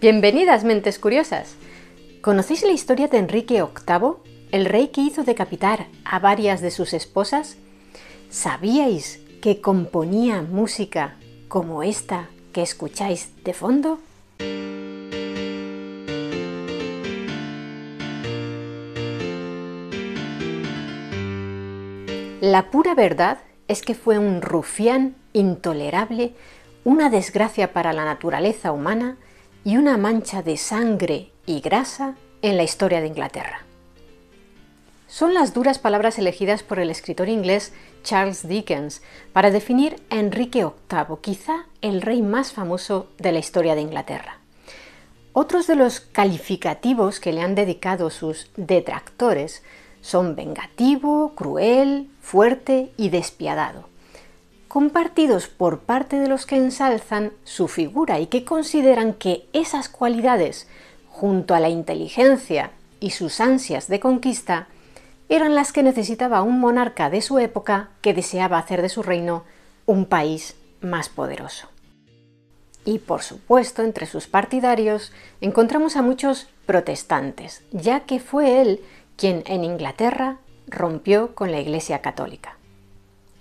Bienvenidas, mentes curiosas. ¿Conocéis la historia de Enrique VIII, el rey que hizo decapitar a varias de sus esposas? ¿Sabíais que componía música como esta que escucháis de fondo? La pura verdad es que fue un rufián intolerable, una desgracia para la naturaleza humana y una mancha de sangre y grasa en la historia de Inglaterra. Son las duras palabras elegidas por el escritor inglés Charles Dickens para definir a Enrique VIII, quizá el rey más famoso de la historia de Inglaterra. Otros de los calificativos que le han dedicado sus detractores son vengativo, cruel, fuerte y despiadado, compartidos por parte de los que ensalzan su figura y que consideran que esas cualidades, junto a la inteligencia y sus ansias de conquista, eran las que necesitaba un monarca de su época que deseaba hacer de su reino un país más poderoso. Y por supuesto, entre sus partidarios encontramos a muchos protestantes, ya que fue él quien en Inglaterra rompió con la Iglesia católica.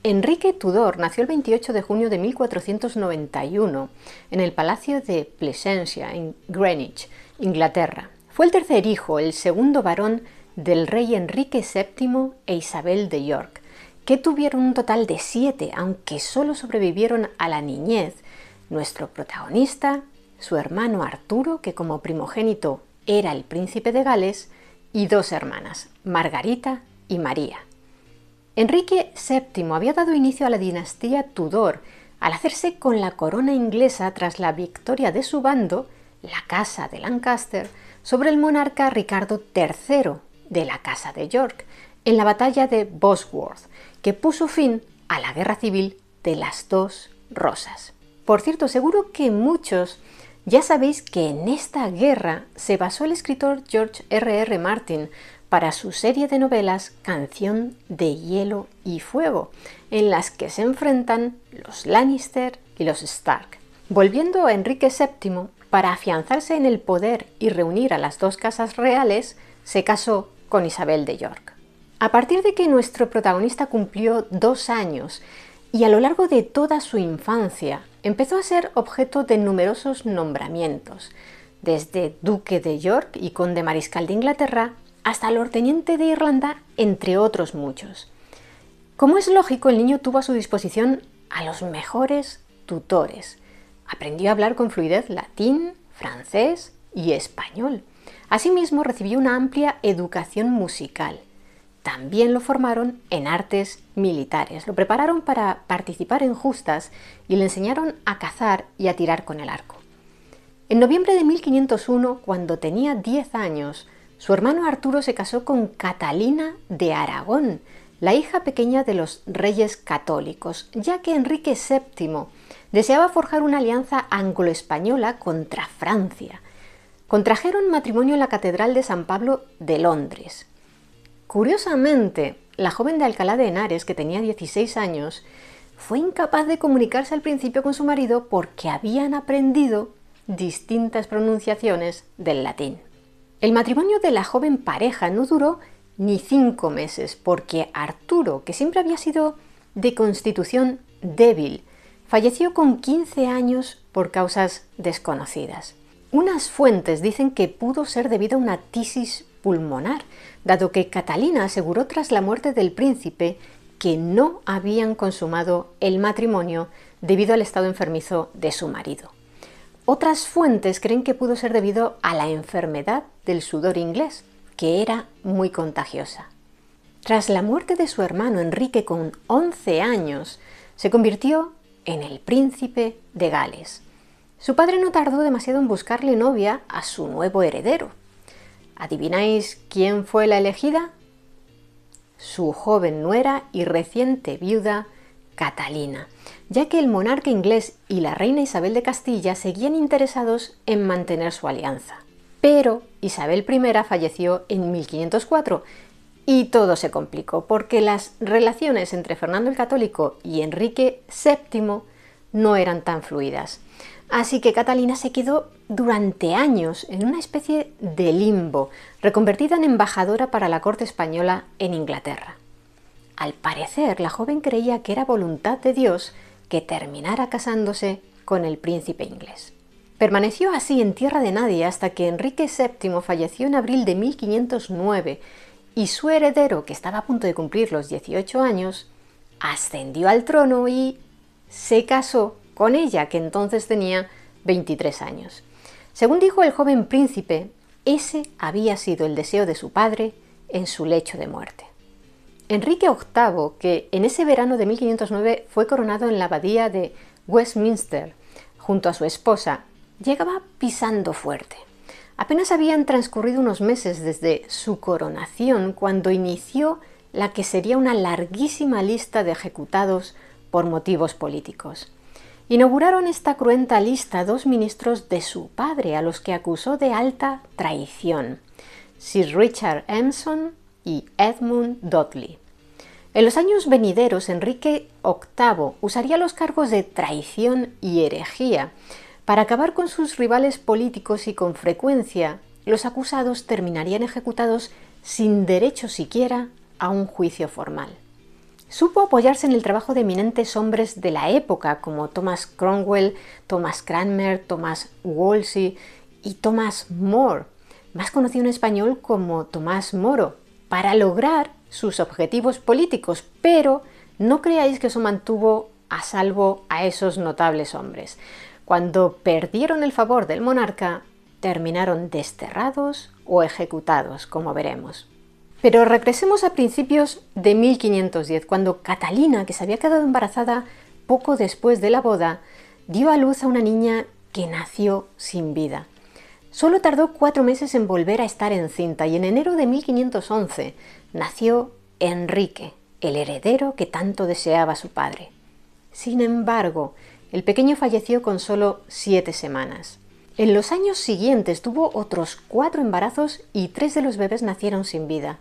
Enrique Tudor nació el 28 de junio de 1491 en el Palacio de Placentia, en Greenwich, Inglaterra. Fue el tercer hijo, el segundo varón del rey Enrique VII e Isabel de York, que tuvieron un total de 7, aunque solo sobrevivieron a la niñez nuestro protagonista, su hermano Arturo, que como primogénito era el príncipe de Gales, y dos hermanas, Margarita y María. Enrique VII había dado inicio a la dinastía Tudor al hacerse con la corona inglesa tras la victoria de su bando, la Casa de Lancaster, sobre el monarca Ricardo III de la Casa de York, en la Batalla de Bosworth, que puso fin a la Guerra Civil de las Dos Rosas. Por cierto, seguro que muchos ya sabéis que en esta guerra se basó el escritor George R.R. Martin para su serie de novelas Canción de Hielo y Fuego, en las que se enfrentan los Lannister y los Stark. Volviendo a Enrique VII, para afianzarse en el poder y reunir a las dos casas reales, se casó con Isabel de York. A partir de que nuestro protagonista cumplió 2 años, y a lo largo de toda su infancia, empezó a ser objeto de numerosos nombramientos, desde duque de York y conde mariscal de Inglaterra hasta lordteniente de Irlanda, entre otros muchos. Como es lógico, el niño tuvo a su disposición a los mejores tutores. Aprendió a hablar con fluidez latín, francés y español. Asimismo, recibió una amplia educación musical. También lo formaron en artes militares, lo prepararon para participar en justas y le enseñaron a cazar y a tirar con el arco. En noviembre de 1501, cuando tenía 10 años, su hermano Arturo se casó con Catalina de Aragón, la hija pequeña de los Reyes Católicos, ya que Enrique VII deseaba forjar una alianza anglo-española contra Francia. Contrajeron matrimonio en la Catedral de San Pablo de Londres. Curiosamente, la joven de Alcalá de Henares, que tenía 16 años, fue incapaz de comunicarse al principio con su marido porque habían aprendido distintas pronunciaciones del latín. El matrimonio de la joven pareja no duró ni 5 meses porque Arturo, que siempre había sido de constitución débil, falleció con 15 años por causas desconocidas. Unas fuentes dicen que pudo ser debido a una tisis pulmonar, dado que Catalina aseguró tras la muerte del príncipe que no habían consumado el matrimonio debido al estado enfermizo de su marido. Otras fuentes creen que pudo ser debido a la enfermedad del sudor inglés, que era muy contagiosa. Tras la muerte de su hermano Enrique con 11 años, se convirtió en el príncipe de Gales. Su padre no tardó demasiado en buscarle novia a su nuevo heredero. ¿Adivináis quién fue la elegida? Su joven nuera y reciente viuda, Catalina, ya que el monarca inglés y la reina Isabel de Castilla seguían interesados en mantener su alianza. Pero Isabel I falleció en 1504 y todo se complicó porque las relaciones entre Fernando el Católico y Enrique VII no eran tan fluidas. Así que Catalina se quedó durante años en una especie de limbo, reconvertida en embajadora para la corte española en Inglaterra. Al parecer, la joven creía que era voluntad de Dios que terminara casándose con el príncipe inglés. Permaneció así en tierra de nadie hasta que Enrique VII falleció en abril de 1509 y su heredero, que estaba a punto de cumplir los 18 años, ascendió al trono y se casó con ella, que entonces tenía 23 años. Según dijo el joven príncipe, ese había sido el deseo de su padre en su lecho de muerte. Enrique VIII, que en ese verano de 1509 fue coronado en la abadía de Westminster junto a su esposa, llegaba pisando fuerte. Apenas habían transcurrido unos meses desde su coronación cuando inició la que sería una larguísima lista de ejecutados por motivos políticos. Inauguraron esta cruenta lista dos ministros de su padre, a los que acusó de alta traición: Sir Richard Empson y Edmund Dudley. En los años venideros, Enrique VIII usaría los cargos de traición y herejía para acabar con sus rivales políticos, y con frecuencia los acusados terminarían ejecutados sin derecho siquiera a un juicio formal. Supo apoyarse en el trabajo de eminentes hombres de la época como Thomas Cromwell, Thomas Cranmer, Thomas Wolsey y Thomas More, más conocido en español como Tomás Moro, para lograr sus objetivos políticos, pero no creáis que eso mantuvo a salvo a esos notables hombres. Cuando perdieron el favor del monarca, terminaron desterrados o ejecutados, como veremos. Pero regresemos a principios de 1510, cuando Catalina, que se había quedado embarazada poco después de la boda, dio a luz a una niña que nació sin vida. Solo tardó 4 meses en volver a estar encinta y en enero de 1511 nació Enrique, el heredero que tanto deseaba su padre. Sin embargo, el pequeño falleció con solo 7 semanas. En los años siguientes tuvo otros 4 embarazos y 3 de los bebés nacieron sin vida.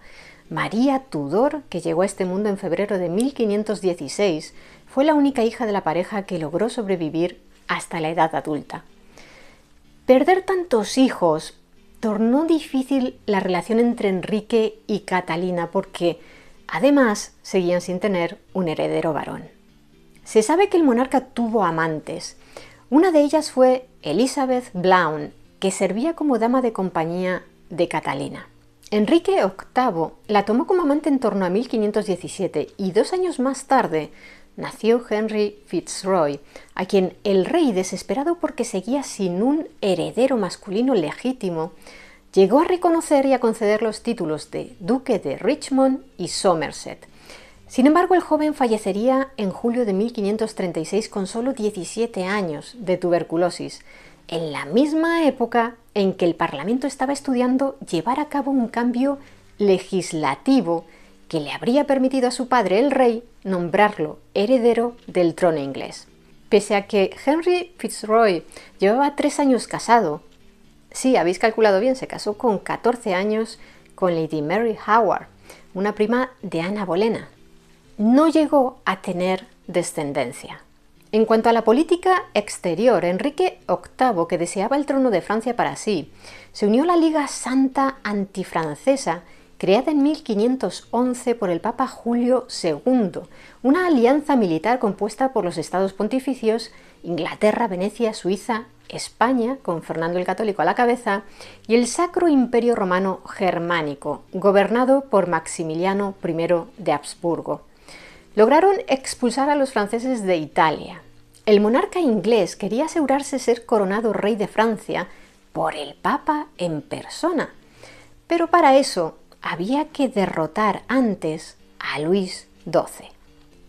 María Tudor, que llegó a este mundo en febrero de 1516, fue la única hija de la pareja que logró sobrevivir hasta la edad adulta. Perder tantos hijos tornó difícil la relación entre Enrique y Catalina, porque además seguían sin tener un heredero varón. Se sabe que el monarca tuvo amantes. Una de ellas fue Elizabeth Blount, que servía como dama de compañía de Catalina. Enrique VIII la tomó como amante en torno a 1517 y 2 años más tarde nació Henry Fitzroy, a quien el rey, desesperado porque seguía sin un heredero masculino legítimo, llegó a reconocer y a conceder los títulos de duque de Richmond y Somerset. Sin embargo, el joven fallecería en julio de 1536 con solo 17 años de tuberculosis, en la misma época en que el Parlamento estaba estudiando llevar a cabo un cambio legislativo que le habría permitido a su padre, el rey, nombrarlo heredero del trono inglés. Pese a que Henry Fitzroy llevaba 3 años casado, sí, habéis calculado bien, se casó con 14 años con Lady Mary Howard, una prima de Ana Bolena. No llegó a tener descendencia. En cuanto a la política exterior, Enrique VIII, que deseaba el trono de Francia para sí, se unió a la Liga Santa Antifrancesa, creada en 1511 por el Papa Julio II, una alianza militar compuesta por los estados pontificios, Inglaterra, Venecia, Suiza, España, con Fernando el Católico a la cabeza, y el Sacro Imperio Romano Germánico, gobernado por Maximiliano I de Habsburgo. Lograron expulsar a los franceses de Italia. El monarca inglés quería asegurarse ser coronado rey de Francia por el Papa en persona, pero para eso había que derrotar antes a Luis XII.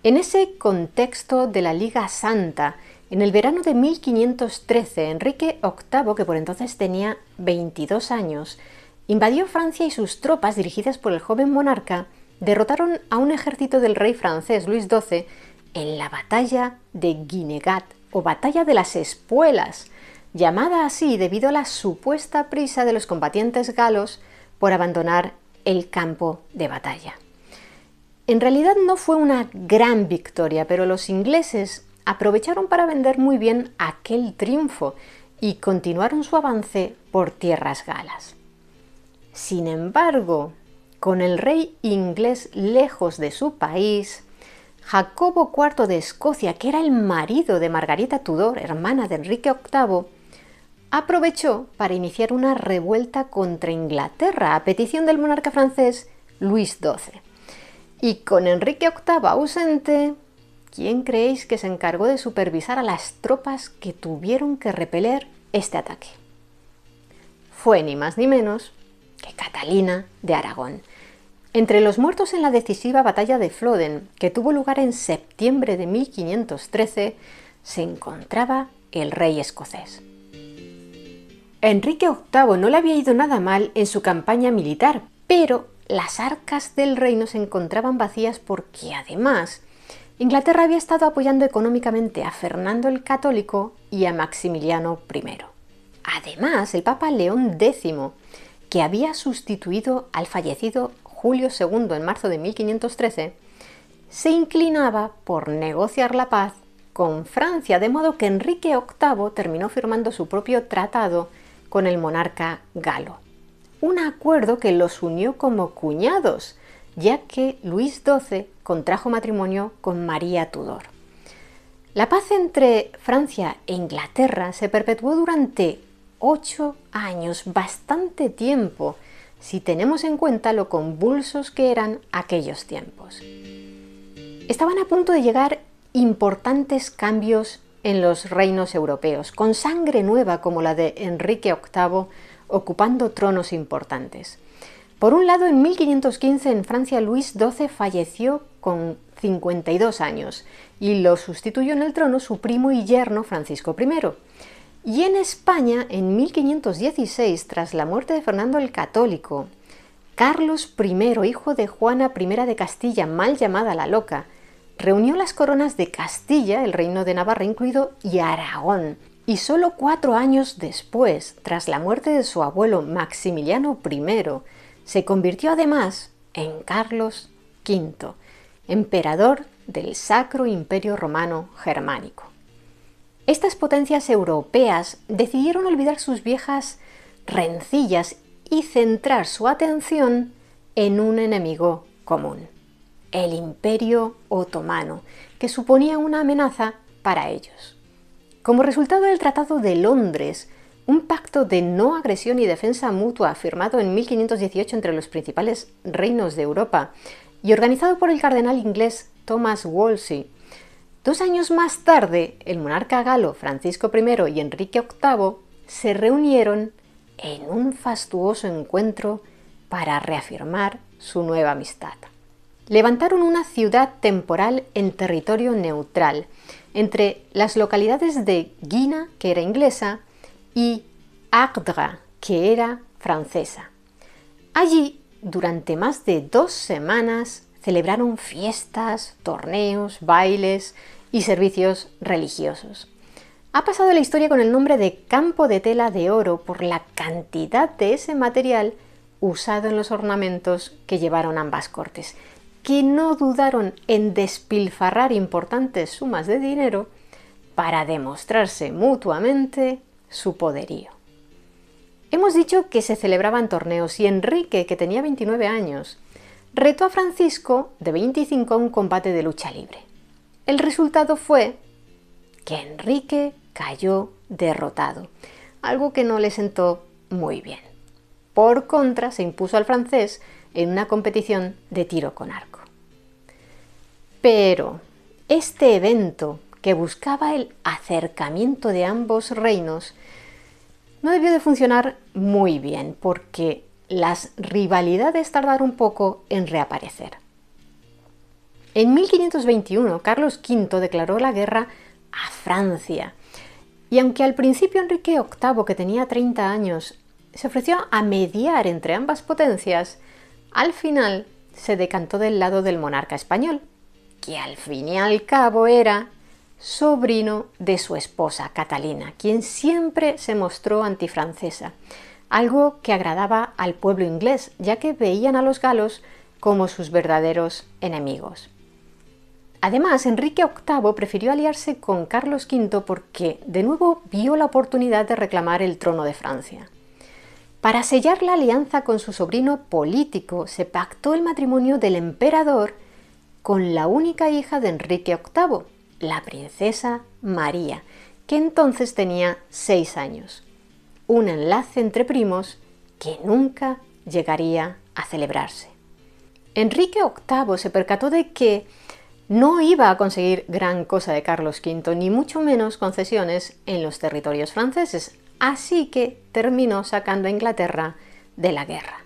En ese contexto de la Liga Santa, en el verano de 1513, Enrique VIII, que por entonces tenía 22 años, invadió Francia y sus tropas, dirigidas por el joven monarca, derrotaron a un ejército del rey francés Luis XII en la Batalla de Guinegat, o Batalla de las Espuelas, llamada así debido a la supuesta prisa de los combatientes galos por abandonar el campo de batalla. En realidad no fue una gran victoria, pero los ingleses aprovecharon para vender muy bien aquel triunfo y continuaron su avance por tierras galas. Sin embargo, con el rey inglés lejos de su país, Jacobo IV de Escocia, que era el marido de Margarita Tudor, hermana de Enrique VIII, aprovechó para iniciar una revuelta contra Inglaterra a petición del monarca francés Luis XII. Y con Enrique VIII ausente, ¿quién creéis que se encargó de supervisar a las tropas que tuvieron que repeler este ataque? Fue ni más ni menos que Catalina de Aragón. Entre los muertos en la decisiva batalla de Flodden, que tuvo lugar en septiembre de 1513, se encontraba el rey escocés. Enrique VIII no le había ido nada mal en su campaña militar, pero las arcas del reino se encontraban vacías porque, además, Inglaterra había estado apoyando económicamente a Fernando el Católico y a Maximiliano I. Además, el Papa León X, que había sustituido al fallecido Julio II en marzo de 1513, se inclinaba por negociar la paz con Francia, de modo que Enrique VIII terminó firmando su propio tratado con el monarca galo. Un acuerdo que los unió como cuñados, ya que Luis XII contrajo matrimonio con María Tudor. La paz entre Francia e Inglaterra se perpetuó durante 8 años, bastante tiempo, si tenemos en cuenta lo convulsos que eran aquellos tiempos. Estaban a punto de llegar importantes cambios en los reinos europeos, con sangre nueva como la de Enrique VIII ocupando tronos importantes. Por un lado, en 1515 en Francia Luis XII falleció con 52 años y lo sustituyó en el trono su primo y yerno Francisco I. Y en España, en 1516, tras la muerte de Fernando el Católico, Carlos I, hijo de Juana I de Castilla, mal llamada la Loca, reunió las coronas de Castilla, el reino de Navarra incluido, y Aragón. Y solo 4 años después, tras la muerte de su abuelo Maximiliano I, se convirtió además en Carlos V, emperador del Sacro Imperio Romano Germánico. Estas potencias europeas decidieron olvidar sus viejas rencillas y centrar su atención en un enemigo común, el Imperio Otomano, que suponía una amenaza para ellos. Como resultado del Tratado de Londres, un pacto de no agresión y defensa mutua firmado en 1518 entre los principales reinos de Europa y organizado por el cardenal inglés Thomas Wolsey, 2 años más tarde, el monarca galo Francisco I y Enrique VIII se reunieron en un fastuoso encuentro para reafirmar su nueva amistad. Levantaron una ciudad temporal en territorio neutral, entre las localidades de Guina, que era inglesa, y Ardra, que era francesa. Allí, durante más de 2 semanas, celebraron fiestas, torneos, bailes y servicios religiosos. Ha pasado la historia con el nombre de Campo de Tela de Oro por la cantidad de ese material usado en los ornamentos que llevaron ambas cortes, que no dudaron en despilfarrar importantes sumas de dinero para demostrarse mutuamente su poderío. Hemos dicho que se celebraban torneos y Enrique, que tenía 29 años, retó a Francisco, de 25, a un combate de lucha libre. El resultado fue que Enrique cayó derrotado, algo que no le sentó muy bien. Por contra, se impuso al francés en una competición de tiro con arco. Pero este evento, que buscaba el acercamiento de ambos reinos, no debió de funcionar muy bien, porque las rivalidades tardaron un poco en reaparecer. En 1521, Carlos V declaró la guerra a Francia, y aunque al principio Enrique VIII, que tenía 30 años, se ofreció a mediar entre ambas potencias, al final se decantó del lado del monarca español, que al fin y al cabo era sobrino de su esposa Catalina, quien siempre se mostró antifrancesa, algo que agradaba al pueblo inglés, ya que veían a los galos como sus verdaderos enemigos. Además, Enrique VIII prefirió aliarse con Carlos V porque, de nuevo, vio la oportunidad de reclamar el trono de Francia. Para sellar la alianza con su sobrino político, se pactó el matrimonio del emperador con la única hija de Enrique VIII, la princesa María, que entonces tenía 6 años. Un enlace entre primos que nunca llegaría a celebrarse. Enrique VIII se percató de que no iba a conseguir gran cosa de Carlos V, ni mucho menos concesiones en los territorios franceses, así que terminó sacando a Inglaterra de la guerra.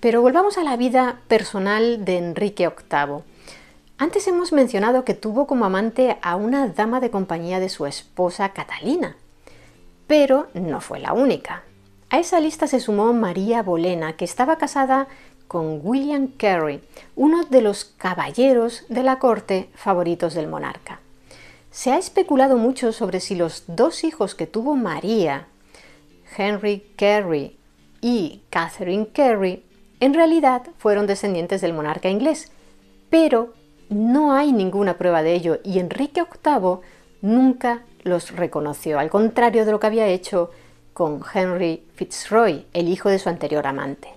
Pero volvamos a la vida personal de Enrique VIII. Antes hemos mencionado que tuvo como amante a una dama de compañía de su esposa Catalina, pero no fue la única. A esa lista se sumó María Bolena, que estaba casada con William Carey, uno de los caballeros de la corte favoritos del monarca. Se ha especulado mucho sobre si los dos hijos que tuvo María, Henry Carey y Catherine Carey, en realidad fueron descendientes del monarca inglés, pero no hay ninguna prueba de ello y Enrique VIII nunca los reconoció, al contrario de lo que había hecho con Henry Fitzroy, el hijo de su anterior amante.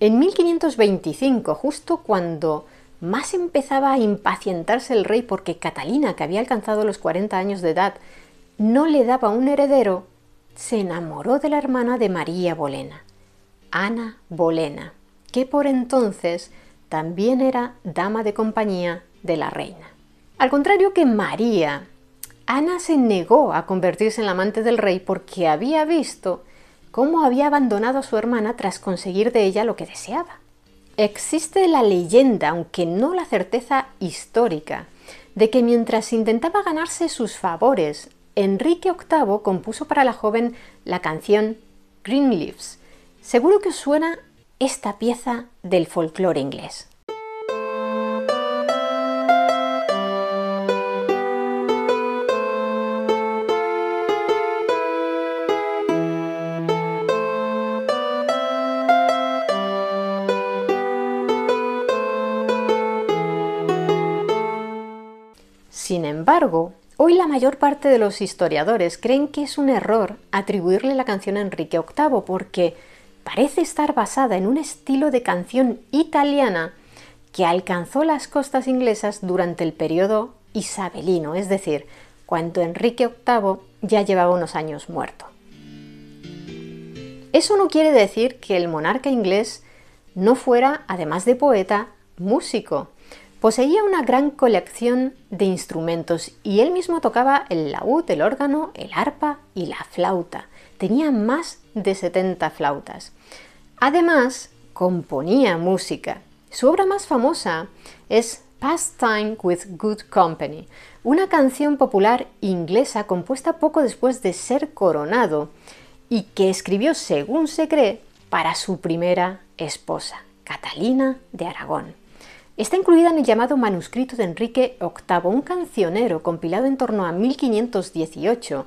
En 1525, justo cuando más empezaba a impacientarse el rey porque Catalina, que había alcanzado los 40 años de edad, no le daba un heredero, se enamoró de la hermana de María Bolena, Ana Bolena, que por entonces también era dama de compañía de la reina. Al contrario que María, Ana se negó a convertirse en la amante del rey porque había visto cómo había abandonado a su hermana tras conseguir de ella lo que deseaba. Existe la leyenda, aunque no la certeza histórica, de que mientras intentaba ganarse sus favores, Enrique VIII compuso para la joven la canción Greenleaves. Seguro que os suena esta pieza del folclore inglés. Sin embargo, hoy la mayor parte de los historiadores creen que es un error atribuirle la canción a Enrique VIII porque parece estar basada en un estilo de canción italiana que alcanzó las costas inglesas durante el periodo isabelino, es decir, cuando Enrique VIII ya llevaba unos años muerto. Eso no quiere decir que el monarca inglés no fuera, además de poeta, músico. Poseía una gran colección de instrumentos y él mismo tocaba el laúd, el órgano, el arpa y la flauta. Tenía más de 70 flautas. Además, componía música. Su obra más famosa es Pastime with Good Company, una canción popular inglesa compuesta poco después de ser coronado y que escribió, según se cree, para su primera esposa, Catalina de Aragón. Está incluida en el llamado manuscrito de Enrique VIII, un cancionero compilado en torno a 1518,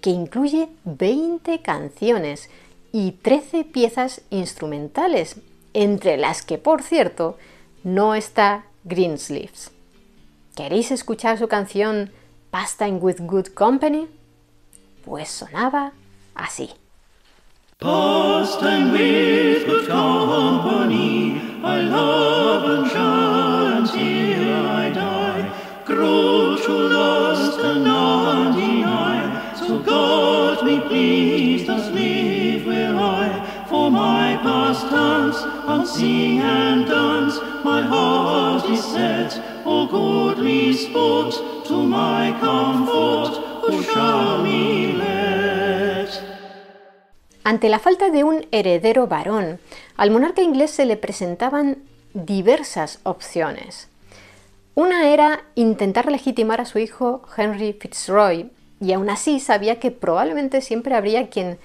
que incluye 20 canciones y 13 piezas instrumentales, entre las que, por cierto, no está Greensleeves. ¿Queréis escuchar su canción Pastime with Good Company? Pues sonaba así. Pastime with good company, I love and shall until I die, grow true lust and undeny, so God me pleased as live will I, for my pastimes and sing and dance, my heart is set, O goodly sport, to my comfort, who shall me let. Ante la falta de un heredero varón, al monarca inglés se le presentaban diversas opciones. Una era intentar legitimar a su hijo Henry Fitzroy, y aún así sabía que probablemente siempre habría quien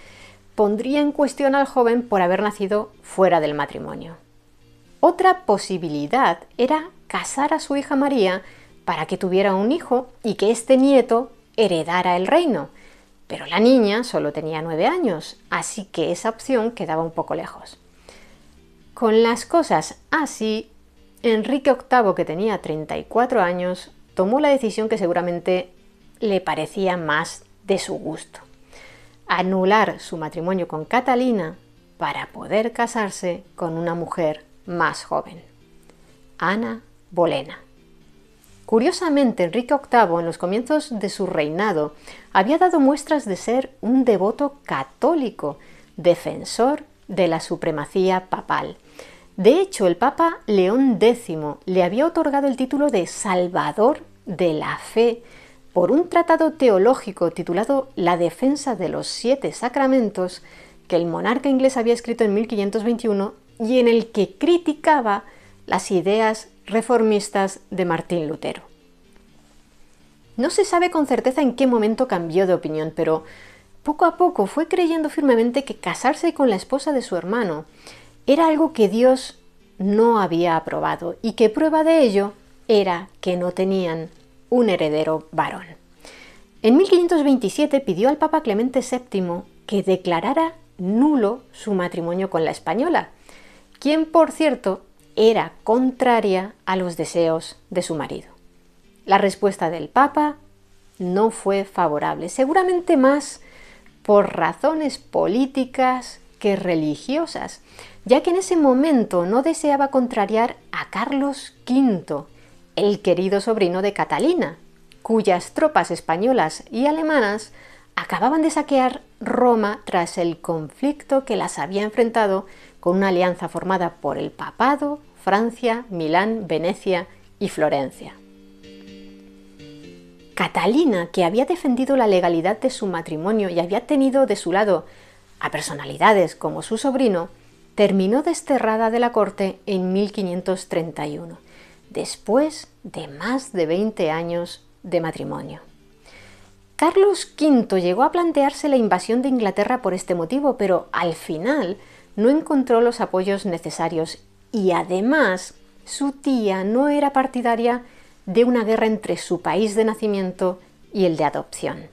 pondría en cuestión al joven por haber nacido fuera del matrimonio. Otra posibilidad era casar a su hija María para que tuviera un hijo y que este nieto heredara el reino. Pero la niña solo tenía 9 años, así que esa opción quedaba un poco lejos. Con las cosas así, Enrique VIII, que tenía 34 años, tomó la decisión que seguramente le parecía más de su gusto: anular su matrimonio con Catalina para poder casarse con una mujer más joven, Ana Bolena. Curiosamente, Enrique VIII, en los comienzos de su reinado, había dado muestras de ser un devoto católico, defensor de la supremacía papal. De hecho, el Papa León X le había otorgado el título de Salvador de la Fe por un tratado teológico titulado La defensa de los siete sacramentos, que el monarca inglés había escrito en 1521 y en el que criticaba las ideas reformistas de Martín Lutero. No se sabe con certeza en qué momento cambió de opinión, pero poco a poco fue creyendo firmemente que casarse con la esposa de su hermano era algo que Dios no había aprobado, y que prueba de ello era que no tenían un heredero varón. En 1527 pidió al Papa Clemente VII que declarara nulo su matrimonio con la española, quien, por cierto, era contraria a los deseos de su marido. La respuesta del Papa no fue favorable, seguramente más por razones políticas que religiosas, ya que en ese momento no deseaba contrariar a Carlos V, el querido sobrino de Catalina, cuyas tropas españolas y alemanas acababan de saquear Roma tras el conflicto que las había enfrentado con una alianza formada por el Papado, Francia, Milán, Venecia y Florencia. Catalina, que había defendido la legalidad de su matrimonio y había tenido de su lado a personalidades como su sobrino, terminó desterrada de la corte en 1531, después de más de 20 años de matrimonio. Carlos V llegó a plantearse la invasión de Inglaterra por este motivo, pero al final no encontró los apoyos necesarios, y además su tía no era partidaria de una guerra entre su país de nacimiento y el de adopción.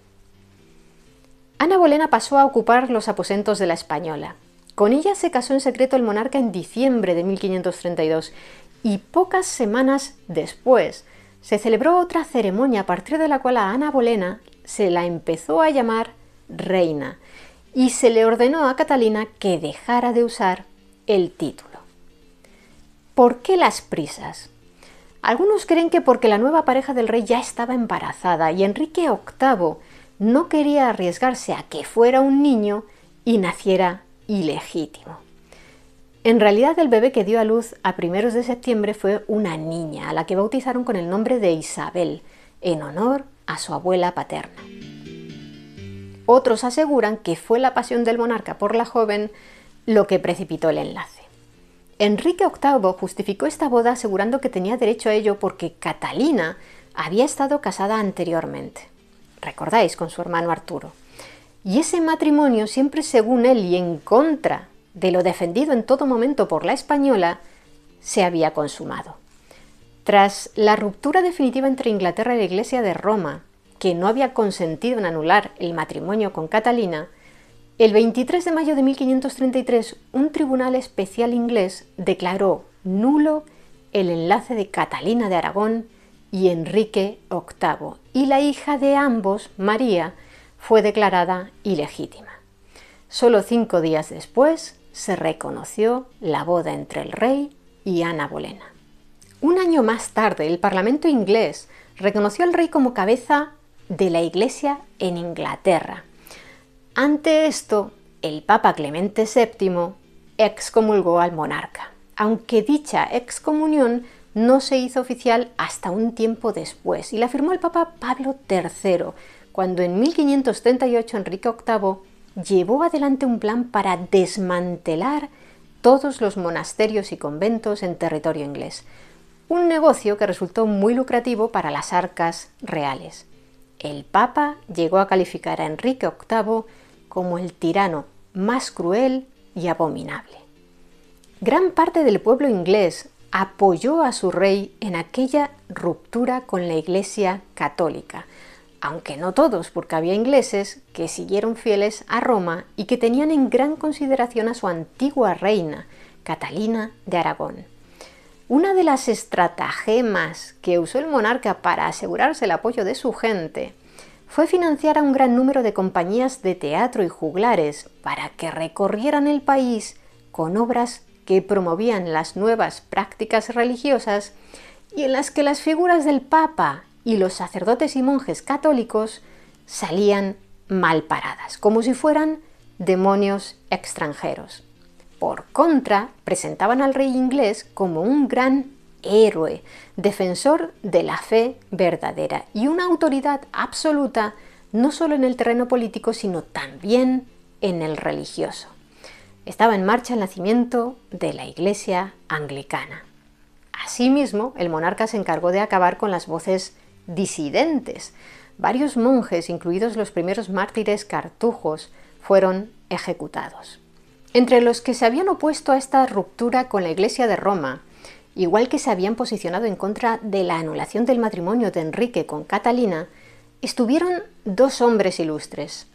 Ana Bolena pasó a ocupar los aposentos de la española. Con ella se casó en secreto el monarca en diciembre de 1532, y pocas semanas después se celebró otra ceremonia a partir de la cual a Ana Bolena se la empezó a llamar reina, y se le ordenó a Catalina que dejara de usar el título. ¿Por qué las prisas? Algunos creen que porque la nueva pareja del rey ya estaba embarazada y Enrique VIII no quería arriesgarse a que fuera un niño y naciera ilegítimo. En realidad, el bebé que dio a luz a primeros de septiembre fue una niña, a la que bautizaron con el nombre de Isabel, en honor a su abuela paterna. Otros aseguran que fue la pasión del monarca por la joven lo que precipitó el enlace. Enrique VIII justificó esta boda asegurando que tenía derecho a ello porque Catalina había estado casada anteriormente, recordáis, con su hermano Arturo. Y ese matrimonio, siempre según él y en contra de lo defendido en todo momento por la española, se había consumado. Tras la ruptura definitiva entre Inglaterra y la Iglesia de Roma, que no había consentido en anular el matrimonio con Catalina, el 23 de mayo de 1533 un tribunal especial inglés declaró nulo el enlace de Catalina de Aragón y Enrique VIII, y la hija de ambos, María, fue declarada ilegítima. Solo 5 días después se reconoció la boda entre el rey y Ana Bolena. Un año más tarde, el Parlamento inglés reconoció al rey como cabeza de la Iglesia en Inglaterra. Ante esto, el Papa Clemente VII excomulgó al monarca, aunque dicha excomunión no se hizo oficial hasta un tiempo después, y la firmó el Papa Pablo III, cuando en 1538 Enrique VIII llevó adelante un plan para desmantelar todos los monasterios y conventos en territorio inglés, un negocio que resultó muy lucrativo para las arcas reales. El Papa llegó a calificar a Enrique VIII como el tirano más cruel y abominable. Gran parte del pueblo inglés apoyó a su rey en aquella ruptura con la Iglesia católica, aunque no todos, porque había ingleses que siguieron fieles a Roma y que tenían en gran consideración a su antigua reina, Catalina de Aragón. Una de las estratagemas que usó el monarca para asegurarse el apoyo de su gente fue financiar a un gran número de compañías de teatro y juglares para que recorrieran el país con obras que promovían las nuevas prácticas religiosas y en las que las figuras del Papa y los sacerdotes y monjes católicos salían mal paradas, como si fueran demonios extranjeros. Por contra, presentaban al rey inglés como un gran héroe, defensor de la fe verdadera y una autoridad absoluta no solo en el terreno político, sino también en el religioso. Estaba en marcha el nacimiento de la Iglesia anglicana. Asimismo, el monarca se encargó de acabar con las voces disidentes. Varios monjes, incluidos los primeros mártires cartujos, fueron ejecutados. Entre los que se habían opuesto a esta ruptura con la Iglesia de Roma, igual que se habían posicionado en contra de la anulación del matrimonio de Enrique con Catalina, estuvieron dos hombres ilustres: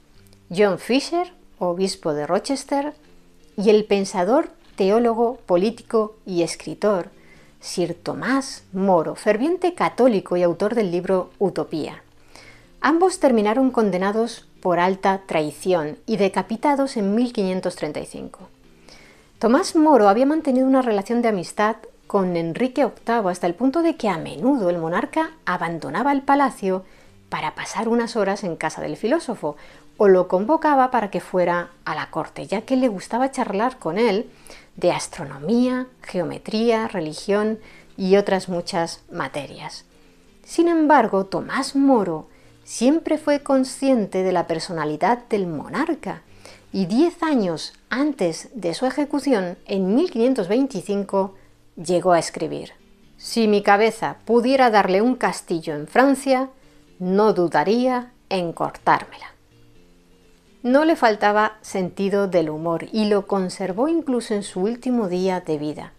John Fisher, obispo de Rochester, y el pensador, teólogo, político y escritor Sir Tomás Moro, ferviente católico y autor del libro Utopía. Ambos terminaron condenados por alta traición y decapitados en 1535. Tomás Moro había mantenido una relación de amistad con Enrique VIII hasta el punto de que a menudo el monarca abandonaba el palacio para pasar unas horas en casa del filósofo, o lo convocaba para que fuera a la corte, ya que le gustaba charlar con él de astronomía, geometría, religión y otras muchas materias. Sin embargo, Tomás Moro siempre fue consciente de la personalidad del monarca y 10 años antes de su ejecución, en 1525, llegó a escribir: «Si mi cabeza pudiera darle un castillo en Francia, no dudaría en cortármela». No le faltaba sentido del humor y lo conservó incluso en su último día de vida.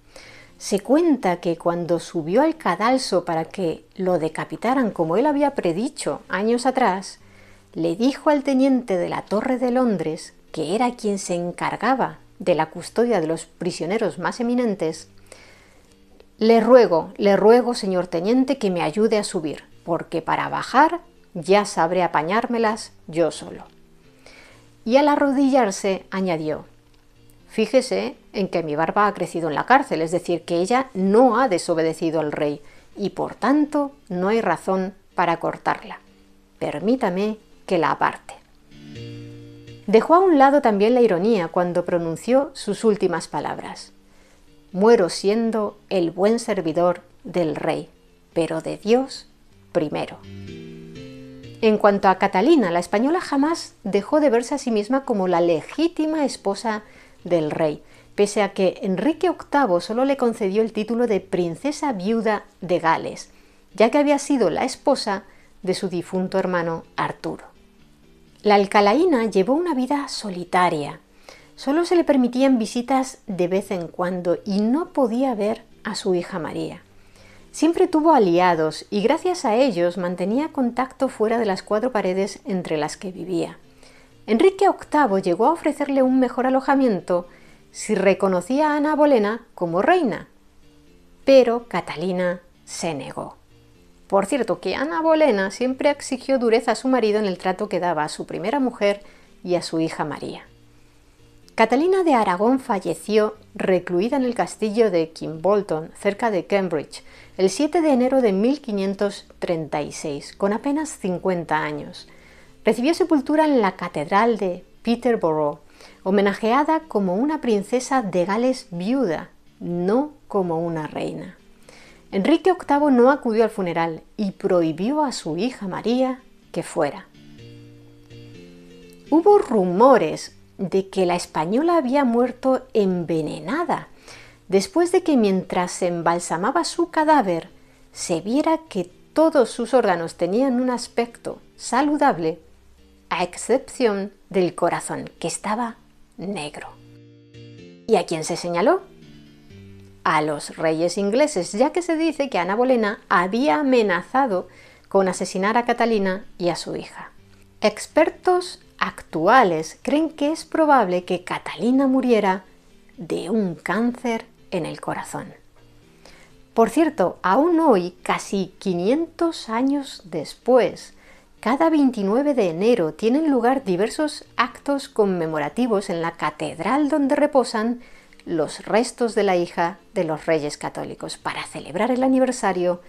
Se cuenta que cuando subió al cadalso para que lo decapitaran como él había predicho años atrás, le dijo al teniente de la Torre de Londres, que era quien se encargaba de la custodia de los prisioneros más eminentes: le ruego, señor teniente, que me ayude a subir, porque para bajar ya sabré apañármelas yo solo». Y al arrodillarse añadió: «Fíjese en que mi barba ha crecido en la cárcel, es decir, que ella no ha desobedecido al rey y por tanto no hay razón para cortarla. Permítame que la aparte». Dejó a un lado también la ironía cuando pronunció sus últimas palabras: «Muero siendo el buen servidor del rey, pero de Dios primero». En cuanto a Catalina, la española jamás dejó de verse a sí misma como la legítima esposa del rey, pese a que Enrique VIII solo le concedió el título de princesa viuda de Gales, ya que había sido la esposa de su difunto hermano Arturo. La alcalaína llevó una vida solitaria. Solo se le permitían visitas de vez en cuando y no podía ver a su hija María. Siempre tuvo aliados y gracias a ellos mantenía contacto fuera de las 4 paredes entre las que vivía. Enrique VIII llegó a ofrecerle un mejor alojamiento si reconocía a Ana Bolena como reina, pero Catalina se negó. Por cierto, que Ana Bolena siempre exigió dureza a su marido en el trato que daba a su primera mujer y a su hija María. Catalina de Aragón falleció recluida en el castillo de Kimbolton, cerca de Cambridge, el 7 de enero de 1536, con apenas 50 años. Recibió sepultura en la Catedral de Peterborough, homenajeada como una princesa de Gales viuda, no como una reina. Enrique VIII no acudió al funeral y prohibió a su hija María que fuera. Hubo rumores de que la española había muerto envenenada, después de que mientras se embalsamaba su cadáver se viera que todos sus órganos tenían un aspecto saludable, a excepción del corazón, que estaba negro. ¿Y a quién se señaló? A los reyes ingleses, ya que se dice que Ana Bolena había amenazado con asesinar a Catalina y a su hija. Expertos actuales creen que es probable que Catalina muriera de un cáncer en el corazón. Por cierto, aún hoy, casi 500 años después, cada 29 de enero tienen lugar diversos actos conmemorativos en la catedral donde reposan los restos de la hija de los Reyes Católicos para celebrar el aniversario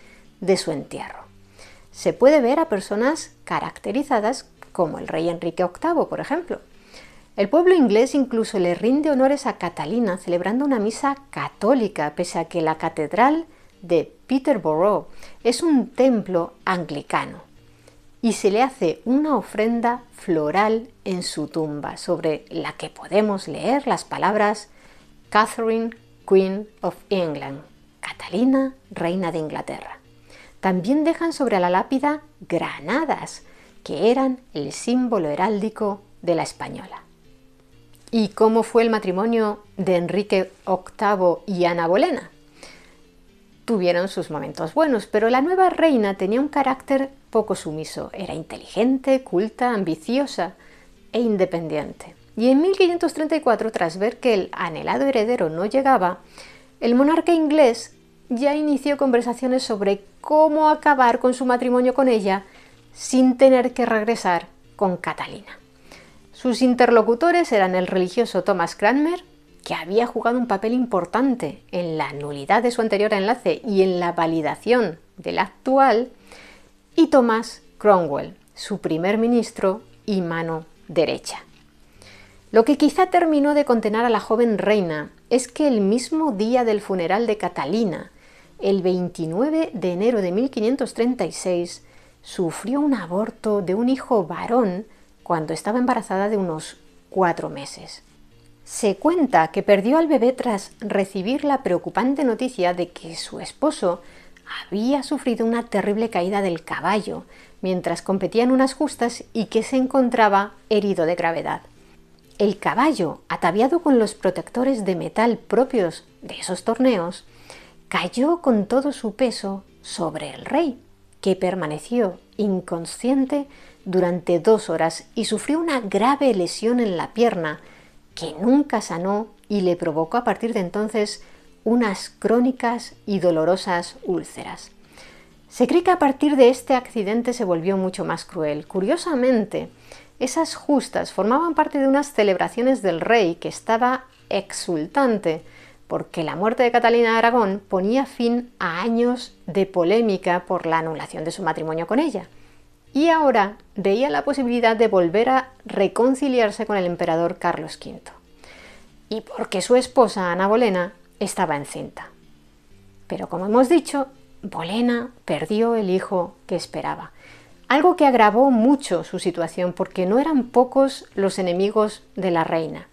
de su entierro. Se puede ver a personas caracterizadas como el rey Enrique VIII, por ejemplo. El pueblo inglés incluso le rinde honores a Catalina celebrando una misa católica, pese a que la Catedral de Peterborough es un templo anglicano, y se le hace una ofrenda floral en su tumba, sobre la que podemos leer las palabras Catherine, Queen of England, Catalina, reina de Inglaterra. También dejan sobre la lápida granadas, que eran el símbolo heráldico de la española. ¿Y cómo fue el matrimonio de Enrique VIII y Ana Bolena? Tuvieron sus momentos buenos, pero la nueva reina tenía un carácter poco sumiso. Era inteligente, culta, ambiciosa e independiente. Y en 1534, tras ver que el anhelado heredero no llegaba, el monarca inglés ya inició conversaciones sobre cómo acabar con su matrimonio con ella sin tener que regresar con Catalina. Sus interlocutores eran el religioso Thomas Cranmer, que había jugado un papel importante en la nulidad de su anterior enlace y en la validación del actual, y Thomas Cromwell, su primer ministro y mano derecha. Lo que quizá terminó de contener a la joven reina es que el mismo día del funeral de Catalina, el 29 de enero de 1536, sufrió un aborto de un hijo varón cuando estaba embarazada de unos 4 meses. Se cuenta que perdió al bebé tras recibir la preocupante noticia de que su esposo había sufrido una terrible caída del caballo mientras competía en unas justas y que se encontraba herido de gravedad. El caballo, ataviado con los protectores de metal propios de esos torneos, cayó con todo su peso sobre el rey, que permaneció inconsciente durante 2 horas y sufrió una grave lesión en la pierna que nunca sanó y le provocó a partir de entonces unas crónicas y dolorosas úlceras. Se cree que a partir de este accidente se volvió mucho más cruel. Curiosamente, esas justas formaban parte de unas celebraciones del rey que estaba exultante porque la muerte de Catalina de Aragón ponía fin a años de polémica por la anulación de su matrimonio con ella. Y ahora veía la posibilidad de volver a reconciliarse con el emperador Carlos V. Y porque su esposa, Ana Bolena, estaba encinta. Pero como hemos dicho, Bolena perdió el hijo que esperaba. Algo que agravó mucho su situación, porque no eran pocos los enemigos de la reina.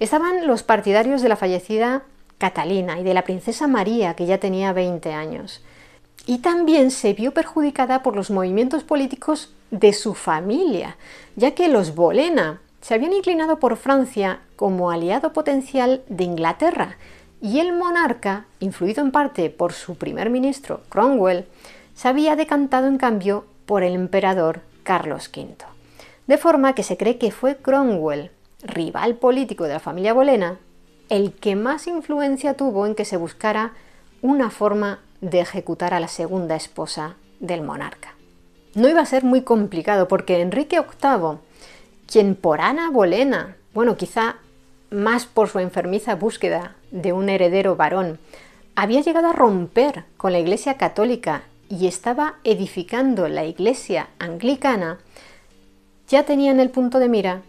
Estaban los partidarios de la fallecida Catalina y de la princesa María, que ya tenía 20 años. Y también se vio perjudicada por los movimientos políticos de su familia, ya que los Bolena se habían inclinado por Francia como aliado potencial de Inglaterra, y el monarca, influido en parte por su primer ministro Cromwell, se había decantado en cambio por el emperador Carlos V. De forma que se cree que fue Cromwell, rival político de la familia Bolena, el que más influencia tuvo en que se buscara una forma de ejecutar a la segunda esposa del monarca. No iba a ser muy complicado, porque Enrique VIII, quien por Ana Bolena, bueno, quizá más por su enfermiza búsqueda de un heredero varón, había llegado a romper con la Iglesia católica y estaba edificando la Iglesia anglicana, ya tenía en el punto de mira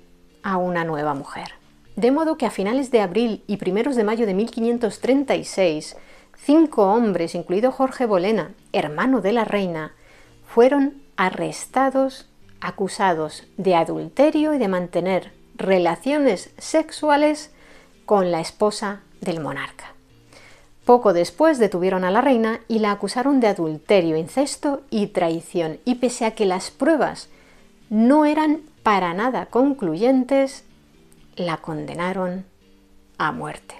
a una nueva mujer. De modo que a finales de abril y primeros de mayo de 1536, 5 hombres, incluido Jorge Bolena, hermano de la reina, fueron arrestados, acusados de adulterio y de mantener relaciones sexuales con la esposa del monarca. Poco después detuvieron a la reina y la acusaron de adulterio, incesto y traición, y pese a que las pruebas no eran para nada concluyentes, la condenaron a muerte.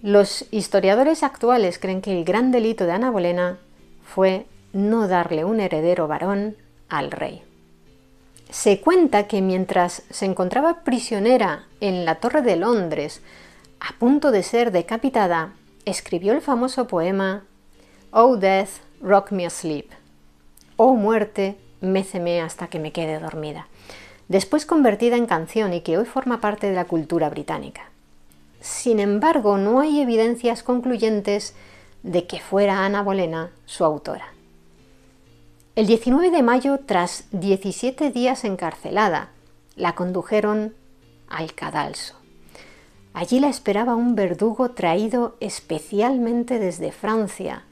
Los historiadores actuales creen que el gran delito de Ana Bolena fue no darle un heredero varón al rey. Se cuenta que mientras se encontraba prisionera en la Torre de Londres, a punto de ser decapitada, escribió el famoso poema Oh death, rock me asleep. Oh muerte, méceme hasta que me quede dormida. Después convertida en canción y que hoy forma parte de la cultura británica. Sin embargo, no hay evidencias concluyentes de que fuera Ana Bolena su autora. El 19 de mayo, tras 17 días encarcelada, la condujeron al cadalso. Allí la esperaba un verdugo traído especialmente desde Francia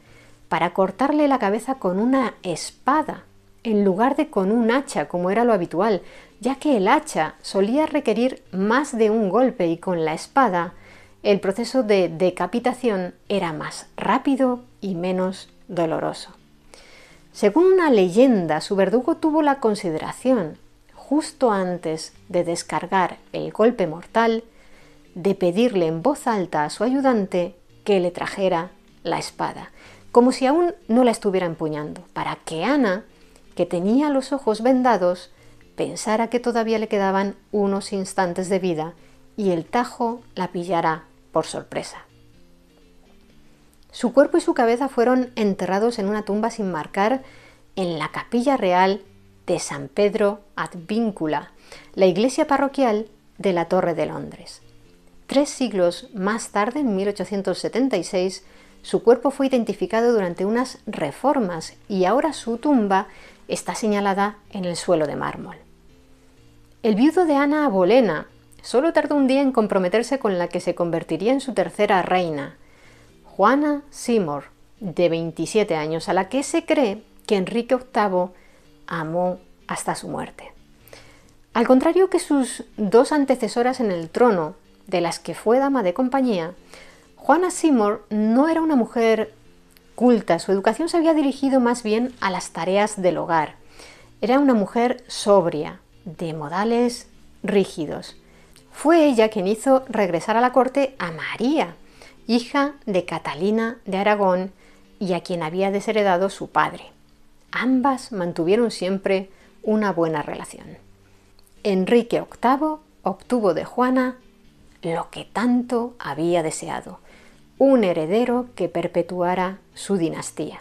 para cortarle la cabeza con una espada en lugar de con un hacha, como era lo habitual, ya que el hacha solía requerir más de un golpe y con la espada el proceso de decapitación era más rápido y menos doloroso. Según una leyenda, su verdugo tuvo la consideración, justo antes de descargar el golpe mortal, de pedirle en voz alta a su ayudante que le trajera la espada, como si aún no la estuviera empuñando, para que Ana, que tenía los ojos vendados, pensara que todavía le quedaban unos instantes de vida y el tajo la pillara por sorpresa. Su cuerpo y su cabeza fueron enterrados en una tumba sin marcar en la capilla real de San Pedro ad Víncula, la iglesia parroquial de la Torre de Londres. 3 siglos más tarde, en 1876, su cuerpo fue identificado durante unas reformas y ahora su tumba está señalada en el suelo de mármol. El viudo de Ana Bolena solo tardó un día en comprometerse con la que se convertiría en su tercera reina, Juana Seymour, de 27 años, a la que se cree que Enrique VIII amó hasta su muerte. Al contrario que sus dos antecesoras en el trono, de las que fue dama de compañía, Juana Seymour no era una mujer culta, su educación se había dirigido más bien a las tareas del hogar. Era una mujer sobria, de modales rígidos. Fue ella quien hizo regresar a la corte a María, hija de Catalina de Aragón y a quien había desheredado su padre. Ambas mantuvieron siempre una buena relación. Enrique VIII obtuvo de Juana lo que tanto había deseado, un heredero que perpetuara su dinastía.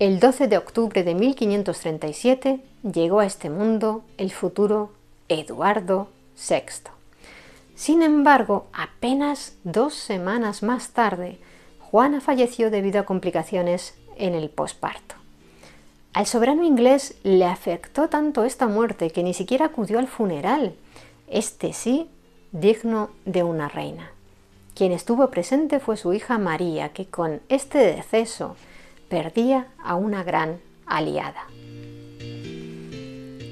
El 12 de octubre de 1537 llegó a este mundo el futuro Eduardo VI. Sin embargo, apenas 2 semanas más tarde, Juana falleció debido a complicaciones en el posparto. Al soberano inglés le afectó tanto esta muerte que ni siquiera acudió al funeral, este sí, digno de una reina. Quien estuvo presente fue su hija María, que con este deceso perdía a una gran aliada.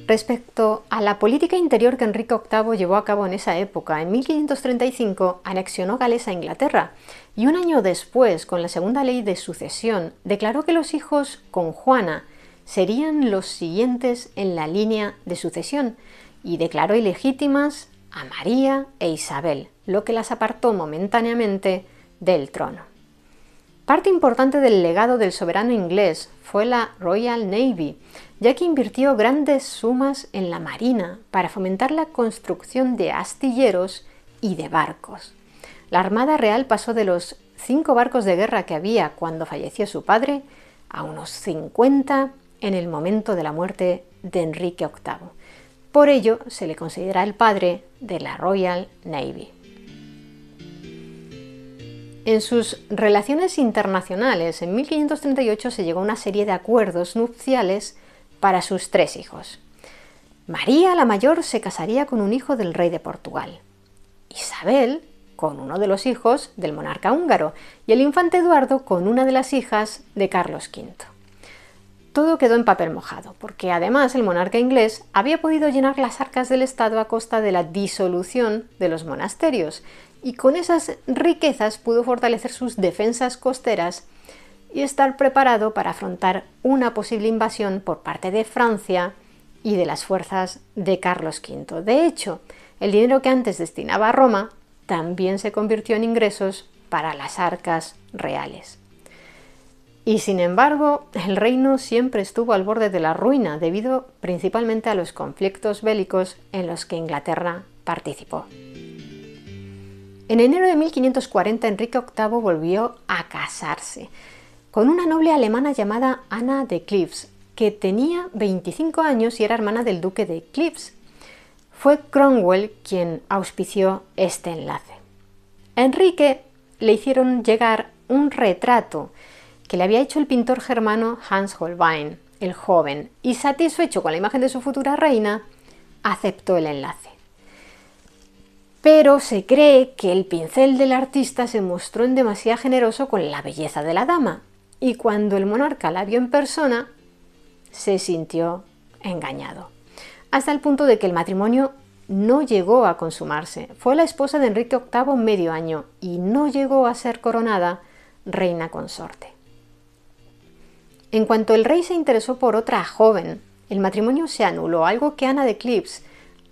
Respecto a la política interior que Enrique VIII llevó a cabo en esa época, en 1535 anexionó Gales a Inglaterra y un año después, con la segunda ley de sucesión, declaró que los hijos con Juana serían los siguientes en la línea de sucesión y declaró ilegítimas a María e Isabel, lo que las apartó momentáneamente del trono. Parte importante del legado del soberano inglés fue la Royal Navy, ya que invirtió grandes sumas en la marina para fomentar la construcción de astilleros y de barcos. La Armada Real pasó de los 5 barcos de guerra que había cuando falleció su padre a unos 50 en el momento de la muerte de Enrique VIII. Por ello, se le considera el padre de la Royal Navy. En sus relaciones internacionales, en 1538 se llegó a una serie de acuerdos nupciales para sus 3 hijos. María, la mayor, se casaría con un hijo del rey de Portugal, Isabel con uno de los hijos del monarca húngaro y el infante Eduardo con una de las hijas de Carlos V. Todo quedó en papel mojado, porque además el monarca inglés había podido llenar las arcas del Estado a costa de la disolución de los monasterios, y con esas riquezas pudo fortalecer sus defensas costeras y estar preparado para afrontar una posible invasión por parte de Francia y de las fuerzas de Carlos V. De hecho, el dinero que antes destinaba a Roma también se convirtió en ingresos para las arcas reales. Y sin embargo, el reino siempre estuvo al borde de la ruina, debido principalmente a los conflictos bélicos en los que Inglaterra participó. En enero de 1540, Enrique VIII volvió a casarse. con una noble alemana llamada Ana de Cleves, que tenía 25 años y era hermana del duque de Cleves. Fue Cromwell quien auspició este enlace. A Enrique le hicieron llegar un retrato que le había hecho el pintor germano Hans Holbein, el joven, y satisfecho con la imagen de su futura reina, aceptó el enlace. Pero se cree que el pincel del artista se mostró en demasiado generoso con la belleza de la dama, y cuando el monarca la vio en persona, se sintió engañado, hasta el punto de que el matrimonio no llegó a consumarse. Fue la esposa de Enrique VIII medio año y no llegó a ser coronada reina consorte. En cuanto el rey se interesó por otra joven, el matrimonio se anuló, algo que Ana de Cleves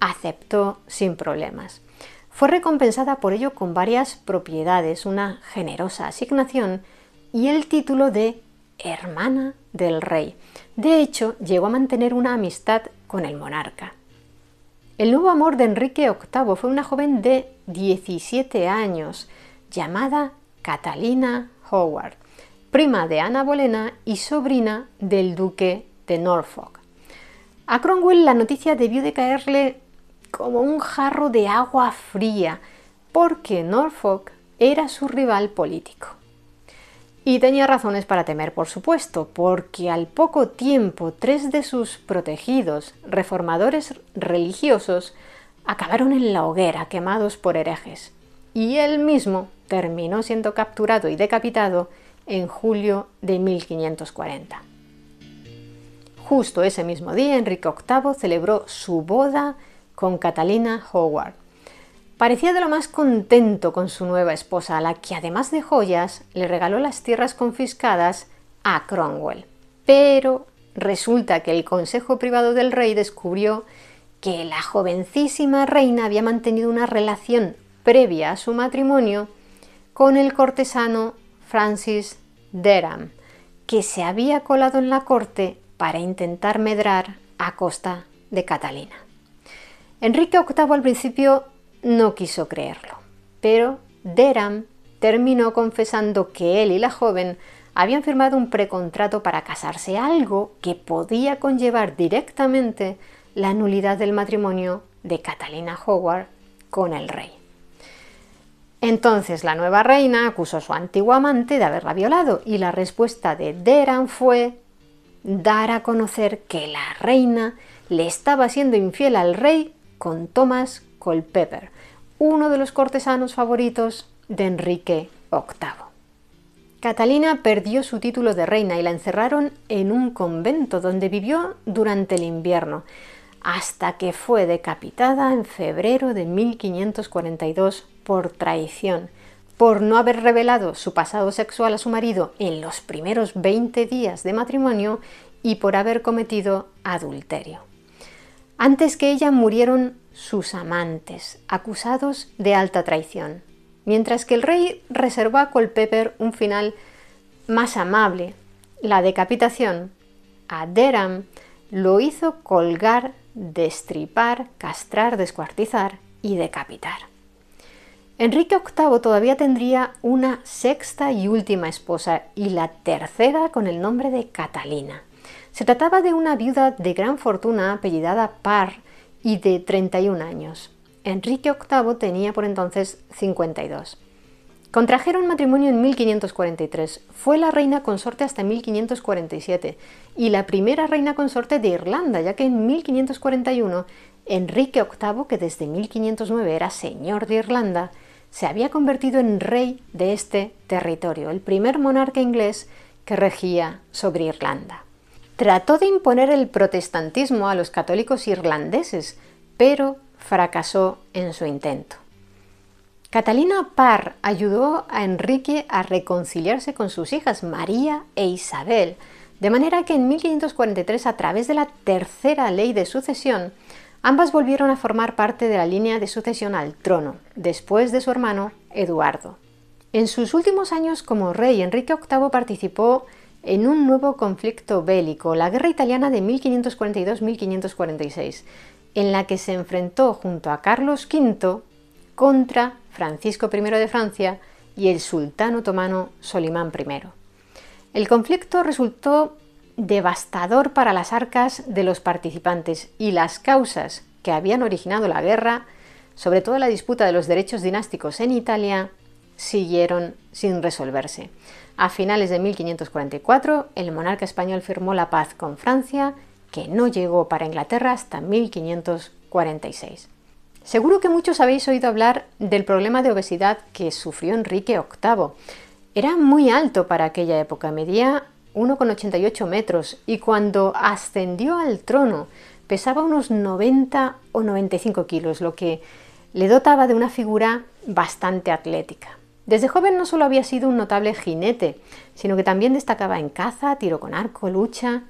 aceptó sin problemas. Fue recompensada por ello con varias propiedades, una generosa asignación y el título de hermana del rey. De hecho, llegó a mantener una amistad con el monarca. El nuevo amor de Enrique VIII fue una joven de 17 años llamada Catalina Howard, prima de Ana Bolena y sobrina del duque de Norfolk. A Cromwell la noticia debió de caerle como un jarro de agua fría, porque Norfolk era su rival político. Y tenía razones para temer, por supuesto, porque al poco tiempo tres de sus protegidos, reformadores religiosos, acabaron en la hoguera, quemados por herejes. Y él mismo terminó siendo capturado y decapitado en julio de 1540. Justo ese mismo día, Enrique VIII celebró su boda con Catalina Howard. Parecía de lo más contento con su nueva esposa, a la que además de joyas le regaló las tierras confiscadas a Cromwell. Pero resulta que el consejo privado del rey descubrió que la jovencísima reina había mantenido una relación previa a su matrimonio con el cortesano Francis Derham, que se había colado en la corte para intentar medrar a costa de Catalina. Enrique VIII al principio no quiso creerlo, pero Derham terminó confesando que él y la joven habían firmado un precontrato para casarse, algo que podía conllevar directamente la nulidad del matrimonio de Catalina Howard con el rey. Entonces la nueva reina acusó a su antiguo amante de haberla violado y la respuesta de Derham fue dar a conocer que la reina le estaba siendo infiel al rey con Thomas Culpeper, uno de los cortesanos favoritos de Enrique VIII. Catalina perdió su título de reina y la encerraron en un convento donde vivió durante el invierno, hasta que fue decapitada en febrero de 1542 por traición, por no haber revelado su pasado sexual a su marido en los primeros 20 días de matrimonio y por haber cometido adulterio. Antes que ella murieron sus amantes, acusados de alta traición, mientras que el rey reservó a Culpeper un final más amable. La decapitación a Derham lo hizo colgar, destripar, castrar, descuartizar y decapitar. Enrique VIII todavía tendría una sexta y última esposa, y la tercera con el nombre de Catalina. Se trataba de una viuda de gran fortuna apellidada Parr, y de 31 años. Enrique VIII tenía por entonces 52. Contrajeron matrimonio en 1543, fue la reina consorte hasta 1547 y la primera reina consorte de Irlanda, ya que en 1541 Enrique VIII, que desde 1509 era señor de Irlanda, se había convertido en rey de este territorio, el primer monarca inglés que regía sobre Irlanda. Trató de imponer el protestantismo a los católicos irlandeses, pero fracasó en su intento. Catalina Parr ayudó a Enrique a reconciliarse con sus hijas María e Isabel, de manera que en 1543, a través de la tercera ley de sucesión, ambas volvieron a formar parte de la línea de sucesión al trono, después de su hermano Eduardo. En sus últimos años como rey, Enrique VIII participó en un nuevo conflicto bélico, la Guerra Italiana de 1542-1546, en la que se enfrentó junto a Carlos V contra Francisco I de Francia y el sultán otomano Solimán I. El conflicto resultó devastador para las arcas de los participantes y las causas que habían originado la guerra, sobre todo la disputa de los derechos dinásticos en Italia, siguieron sin resolverse. A finales de 1544, el monarca español firmó la paz con Francia, que no llegó para Inglaterra hasta 1546. Seguro que muchos habéis oído hablar del problema de obesidad que sufrió Enrique VIII. Era muy alto para aquella época, medía 1,88 metros y cuando ascendió al trono pesaba unos 90 o 95 kilos, lo que le dotaba de una figura bastante atlética. Desde joven no solo había sido un notable jinete, sino que también destacaba en caza, tiro con arco, lucha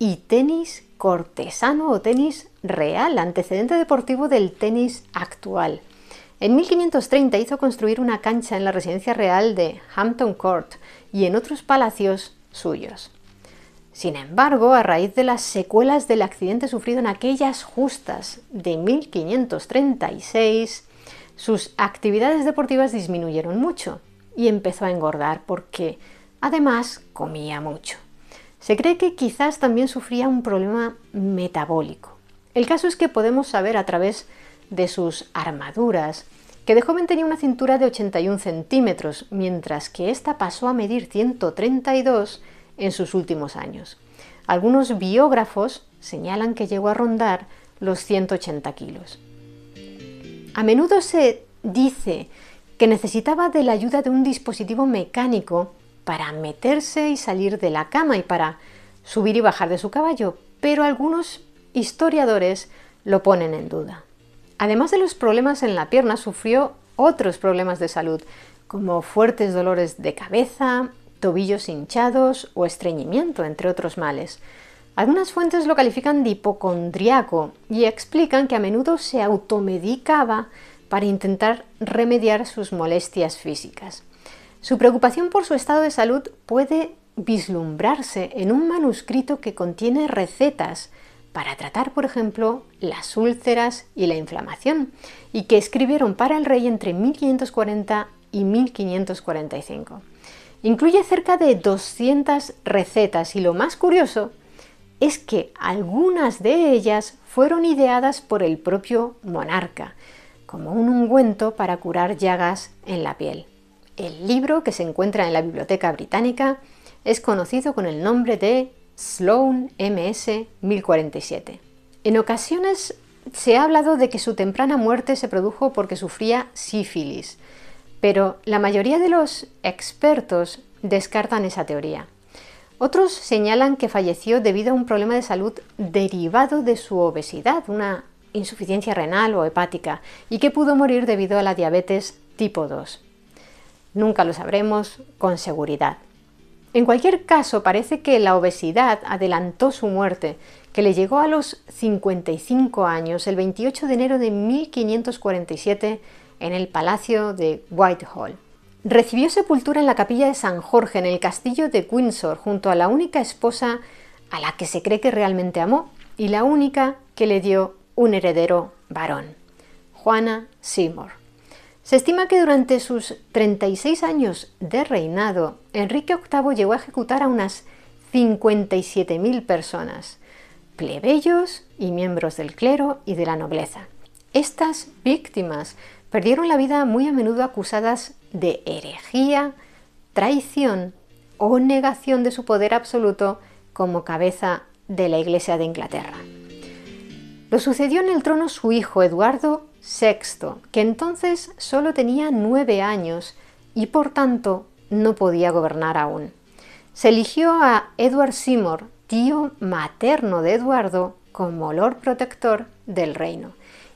y tenis cortesano o tenis real, antecedente deportivo del tenis actual. En 1530 hizo construir una cancha en la residencia real de Hampton Court y en otros palacios suyos. Sin embargo, a raíz de las secuelas del accidente sufrido en aquellas justas de 1536, sus actividades deportivas disminuyeron mucho y empezó a engordar porque, además, comía mucho. Se cree que quizás también sufría un problema metabólico. El caso es que podemos saber a través de sus armaduras que de joven tenía una cintura de 81 centímetros, mientras que esta pasó a medir 132 en sus últimos años. Algunos biógrafos señalan que llegó a rondar los 180 kilos. A menudo se dice que necesitaba de la ayuda de un dispositivo mecánico para meterse y salir de la cama y para subir y bajar de su caballo, pero algunos historiadores lo ponen en duda. Además de los problemas en la pierna, sufrió otros problemas de salud, como fuertes dolores de cabeza, tobillos hinchados o estreñimiento, entre otros males. Algunas fuentes lo califican de hipocondriaco y explican que a menudo se automedicaba para intentar remediar sus molestias físicas. Su preocupación por su estado de salud puede vislumbrarse en un manuscrito que contiene recetas para tratar, por ejemplo, las úlceras y la inflamación, y que escribieron para el rey entre 1540 y 1545. Incluye cerca de 200 recetas y lo más curioso es que algunas de ellas fueron ideadas por el propio monarca, como un ungüento para curar llagas en la piel. El libro, que se encuentra en la Biblioteca Británica, es conocido con el nombre de Sloane MS 1047. En ocasiones se ha hablado de que su temprana muerte se produjo porque sufría sífilis, pero la mayoría de los expertos descartan esa teoría. Otros señalan que falleció debido a un problema de salud derivado de su obesidad, una insuficiencia renal o hepática, y que pudo morir debido a la diabetes tipo 2. Nunca lo sabremos con seguridad. En cualquier caso, parece que la obesidad adelantó su muerte, que le llegó a los 55 años, el 28 de enero de 1547, en el Palacio de Whitehall. Recibió sepultura en la capilla de San Jorge, en el castillo de Windsor, junto a la única esposa a la que se cree que realmente amó y la única que le dio un heredero varón, Juana Seymour. Se estima que durante sus 36 años de reinado, Enrique VIII llegó a ejecutar a unas 57.000 personas, plebeyos y miembros del clero y de la nobleza. Estas víctimas perdieron la vida muy a menudo acusadas de herejía, traición o negación de su poder absoluto como cabeza de la Iglesia de Inglaterra. Lo sucedió en el trono su hijo Eduardo VI, que entonces solo tenía 9 años y por tanto no podía gobernar aún. Se eligió a Edward Seymour, tío materno de Eduardo, como Lord Protector del reino.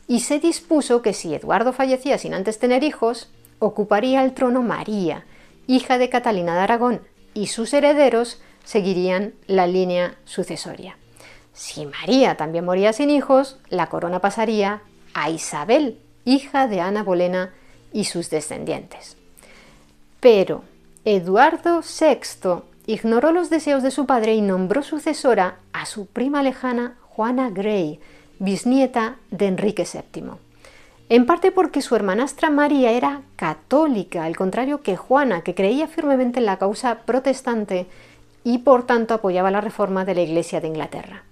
Y se dispuso que si Eduardo fallecía sin antes tener hijos, ocuparía el trono María, hija de Catalina de Aragón, y sus herederos seguirían la línea sucesoria. Si María también moría sin hijos, la corona pasaría a Isabel, hija de Ana Bolena y sus descendientes. Pero Eduardo VI ignoró los deseos de su padre y nombró sucesora a su prima lejana Juana Grey, bisnieta de Enrique VII, en parte porque su hermanastra María era católica, al contrario que Juana, que creía firmemente en la causa protestante y por tanto apoyaba la reforma de la Iglesia de Inglaterra.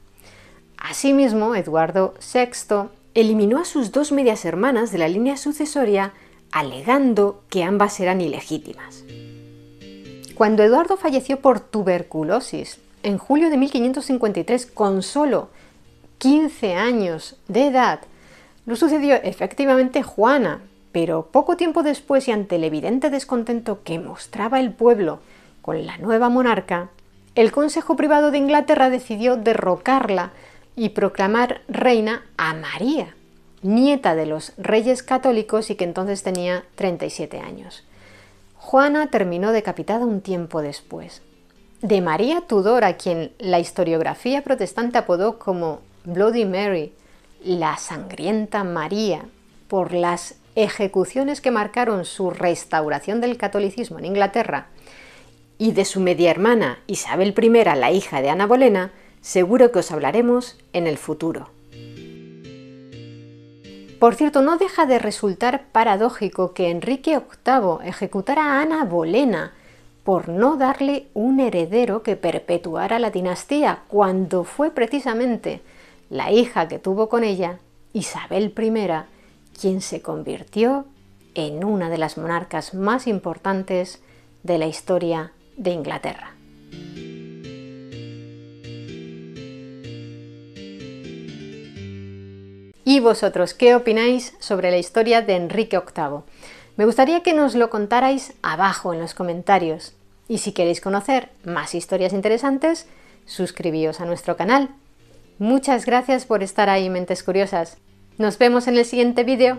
Asimismo, Eduardo VI eliminó a sus dos medias hermanas de la línea sucesoria, alegando que ambas eran ilegítimas. Cuando Eduardo falleció por tuberculosis en julio de 1553 con solo 15 años de edad, lo sucedió efectivamente Juana, pero poco tiempo después y ante el evidente descontento que mostraba el pueblo con la nueva monarca, el Consejo Privado de Inglaterra decidió derrocarla y proclamar reina a María, nieta de los Reyes Católicos y que entonces tenía 37 años. Juana terminó decapitada un tiempo después. De María Tudor, a quien la historiografía protestante apodó como Bloody Mary, la sangrienta María, por las ejecuciones que marcaron su restauración del catolicismo en Inglaterra, y de su media hermana Isabel I, la hija de Ana Bolena, seguro que os hablaremos en el futuro. Por cierto, no deja de resultar paradójico que Enrique VIII ejecutara a Ana Bolena por no darle un heredero que perpetuara la dinastía, cuando fue precisamente la hija que tuvo con ella, Isabel I, quien se convirtió en una de las monarcas más importantes de la historia de Inglaterra. ¿Y vosotros qué opináis sobre la historia de Enrique VIII? Me gustaría que nos lo contarais abajo en los comentarios. Y si queréis conocer más historias interesantes, suscribíos a nuestro canal. Muchas gracias por estar ahí, mentes curiosas. Nos vemos en el siguiente vídeo.